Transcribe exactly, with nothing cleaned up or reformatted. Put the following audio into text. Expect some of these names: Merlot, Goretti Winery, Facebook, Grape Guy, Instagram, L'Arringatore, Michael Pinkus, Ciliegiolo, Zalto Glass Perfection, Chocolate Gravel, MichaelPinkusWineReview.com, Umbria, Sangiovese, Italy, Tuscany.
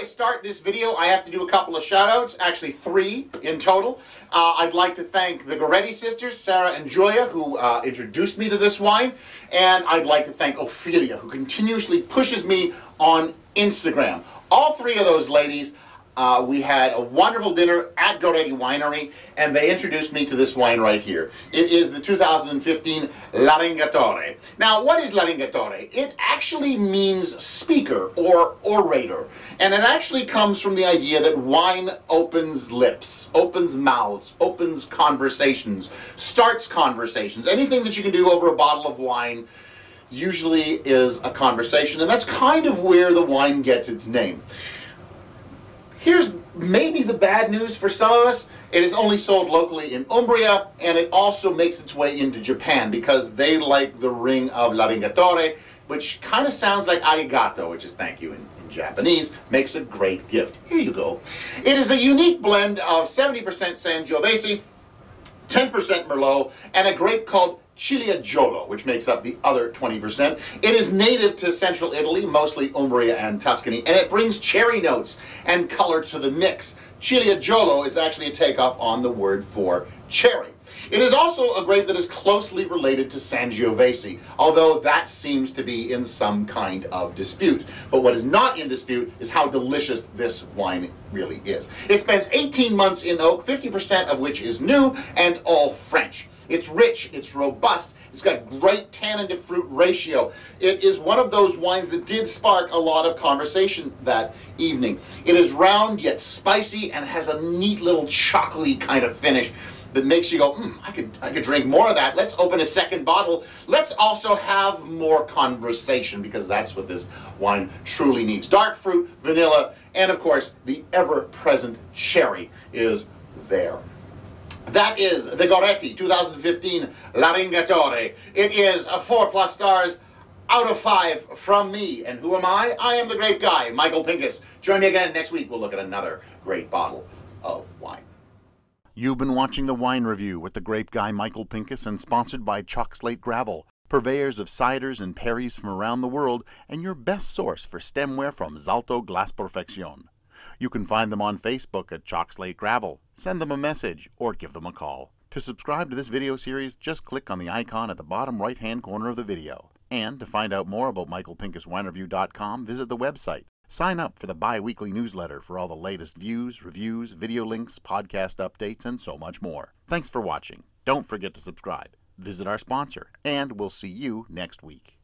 I start this video, I have to do a couple of shout-outs, actually three in total. Uh, I'd like to thank the Goretti sisters, Sarah and Julia, who uh, introduced me to this wine. And I'd like to thank Ophelia, who continuously pushes me on Instagram. All three of those ladies, uh, we had a wonderful dinner at Goretti Winery, and they introduced me to this wine right here. It is the two thousand fifteen L'Arringatore. Now, what is L'Arringatore? It actually means speaker or orator, and it actually comes from the idea that wine opens lips, opens mouths, opens conversations, starts conversations. Anything that you can do over a bottle of wine usually is a conversation, and that's kind of where the wine gets its name. Here's maybe the bad news for some of us. It is only sold locally in Umbria, and it also makes its way into Japan because they like the ring of L'Arringatore, which kind of sounds like arigato, which is thank you in, in Japanese. Makes a great gift. Here you go. It is a unique blend of seventy percent Sangiovese, ten percent Merlot, and a grape called Ciliegiolo, which makes up the other twenty percent. It is native to central Italy, mostly Umbria and Tuscany, and it brings cherry notes and color to the mix. Ciliegiolo is actually a takeoff on the word for cherry. It is also a grape that is closely related to Sangiovese, although that seems to be in some kind of dispute. But what is not in dispute is how delicious this wine really is. It spends eighteen months in oak, fifty percent of which is new and all French. It's rich, it's robust, it's got great tannin to fruit ratio. It is one of those wines that did spark a lot of conversation that evening. It is round yet spicy and has a neat little chocolatey kind of finish that makes you go, mm, I could, I could drink more of that. Let's open a second bottle. Let's also have more conversation, because that's what this wine truly needs. Dark fruit, vanilla, and of course, the ever-present cherry is there. That is the Goretti two thousand fifteen L'Arringatore. It is a four plus stars out of five from me. And who am I? I am the great guy, Michael Pinkus. Join me again next week. We'll look at another great bottle of wine. You've been watching The Wine Review with the grape guy Michael Pinkus, and sponsored by Chocolate Gravel, purveyors of ciders and perries from around the world, and your best source for stemware from Zalto Glass Perfection. You can find them on Facebook at Chocolate Gravel, send them a message, or give them a call. To subscribe to this video series, just click on the icon at the bottom right-hand corner of the video. And to find out more about Michael Pinkus Wine Review dot com, visit the website. Sign up for the bi-weekly newsletter for all the latest views, reviews, video links, podcast updates, and so much more. Thanks for watching. Don't forget to subscribe, visit our sponsor, and we'll see you next week.